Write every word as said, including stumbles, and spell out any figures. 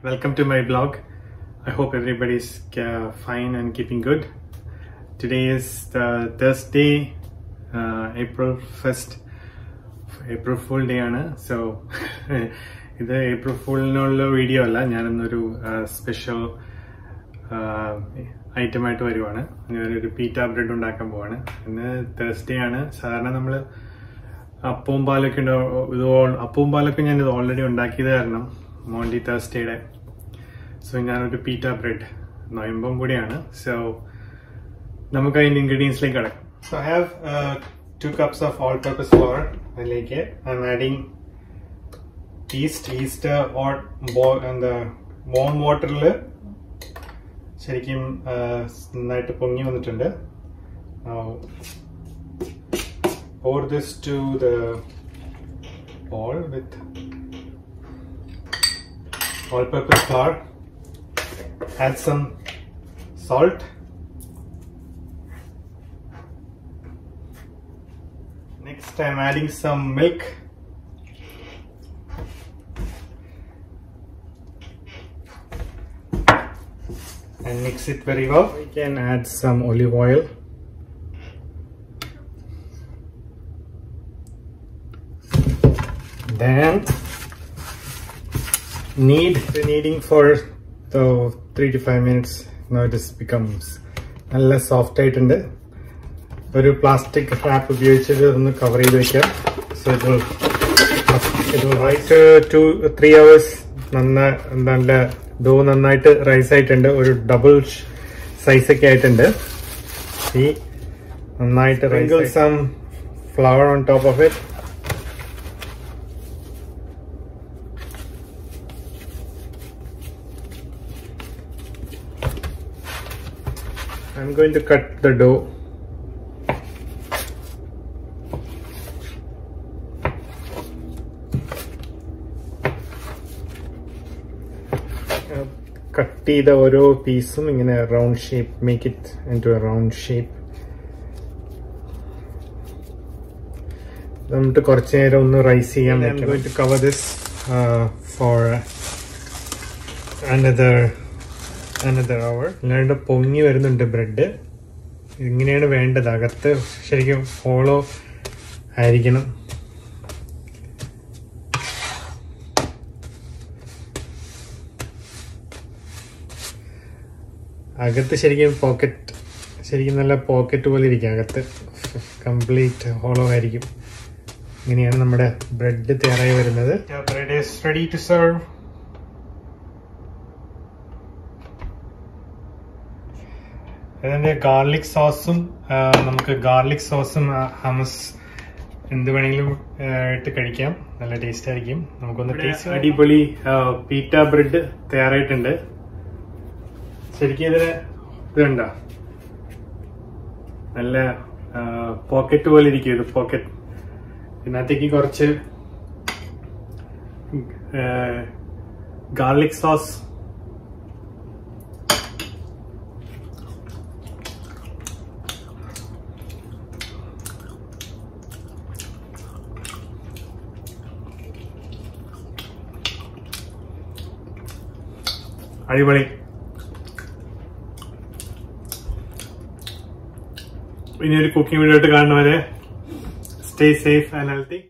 Welcome to my blog. I hope everybody's uh, fine and keeping good. Today is the Thursday, uh, April first. April Fool Day ana. So this April Fool nalla video alla. Njan annoru special uh, item aayittu varuvana. Njan oru pita bread undakkan povana. Innu Thursday ana. Sadharana nammal appum palakku undu appum palakku njan idu already undakkiya irunnu. Monday Thursday day. So njan oru pita bread noyambam kudiyana. So namukku ind ingredients like kadakku. So I have uh, two cups of all purpose flour. I like it. I'm adding yeast yeast or boil and the warm water la serikum nayittu pongi vannitunde. Now pour this to the bowl with all purpose flour, add some salt. Next, I'm adding some milk. And mix it very well. We can add some olive oil. Then knead kneading for the three to five minutes. Now it just becomes a little soft tightened. ഒരു plastic wrap ഉപയോഗിച്ചിട്ട് ഒന്ന് cover ചെയ്ത് വെക്കാം. So it will it will rise two three hours. നന്നായി നല്ല ഡോ നന്നായിട്ട് rice ആയിട്ടുണ്ട്. ഒരു ഡബിൾ സൈസ് ഒക്കെ ആയിട്ടുണ്ട്. ഈ നന്നായിട്ട് rise some flour on top of it. I am going to cut the dough. Cut ചെയ്ത ഓരോ പീസും ഇങ്ങനെ round shape, make it into a round shape. നമുക്ക് കുറച്ച് നേരം ഒന്ന് റൈസ് ചെയ്യാൻ പറ്റും. To cover this for another another hour. അല്ലാണ്ട് പൊങ്ങി വരുന്നുണ്ട് ബ്രെഡ്. ഇങ്ങനെയാണ് വേണ്ടത്. അകത്ത് ശരിക്കും ഹോളോ ആയിരിക്കണം. അകത്ത് ശരിക്കും പോക്കറ്റ്, ശരിക്കും നല്ല പോക്കറ്റ് പോലെ ഇരിക്കും. അകത്ത് കംപ്ലീറ്റ് ഹോളോ ആയിരിക്കും. ഇങ്ങനെയാണ് നമ്മുടെ ബ്രെഡ് തയ്യാറായി വരുന്നത്. Bread is ready to serve. അതിൻ്റെ ഗാർലിക് സോസും, നമുക്ക് ഗാർലിക് സോസും ഹമസ് എന്ത് വേണമെങ്കിലും ഇട്ട് കഴിക്കാം. നല്ല ടേസ്റ്റ് ആയിരിക്കും. നമുക്കൊന്ന് ടേസ്റ്റ്. അടിപൊളി പീറ്റ ബ്രെഡ് തയ്യാറായിട്ടുണ്ട്. ശരിക്കും ഇതിന് ഇതുണ്ട, നല്ല പോക്കറ്റ് പോലെ ഇരിക്കും. ഇത് പോക്കറ്റ്. ഇതിനകത്തേക്ക് കുറച്ച് ഗാർലിക് സോസ്, അടിപൊളി. ഇനിയൊരു കുക്കിംഗ് വീഡിയോ ആയിട്ട് കാണുന്നവരെ സ്റ്റേ സേഫ് ആൻഡ് ഹെൽത്തി.